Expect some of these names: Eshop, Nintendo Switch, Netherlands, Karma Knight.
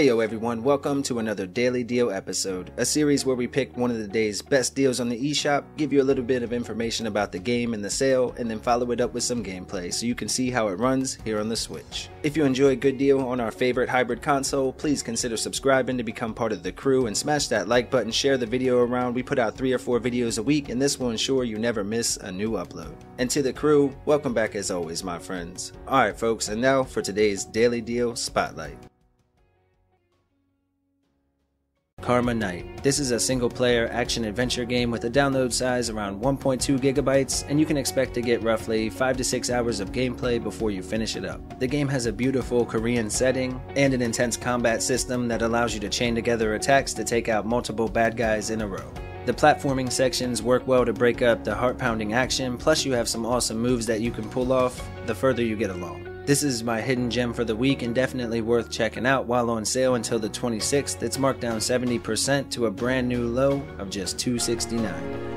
Heyo everyone, welcome to another Daily Deal episode, a series where we pick one of the day's best deals on the eShop, give you a little bit of information about the game and the sale, and then follow it up with some gameplay so you can see how it runs here on the Switch. If you enjoy a good deal on our favorite hybrid console, please consider subscribing to become part of the crew and smash that like button, share the video around. We put out 3 or 4 videos a week and this will ensure you never miss a new upload. And to the crew, welcome back as always my friends. Alright folks, and now for today's Daily Deal Spotlight. Karma Knight. This is a single-player action-adventure game with a download size around 1.2 GB, and you can expect to get roughly 5 to 6 hours of gameplay before you finish it up. The game has a beautiful Korean setting and an intense combat system that allows you to chain together attacks to take out multiple bad guys in a row. The platforming sections work well to break up the heart-pounding action, plus you have some awesome moves that you can pull off the further you get along. This is my hidden gem for the week and definitely worth checking out. While on sale until the 26th, it's marked down 70% to a brand new low of just $2.69.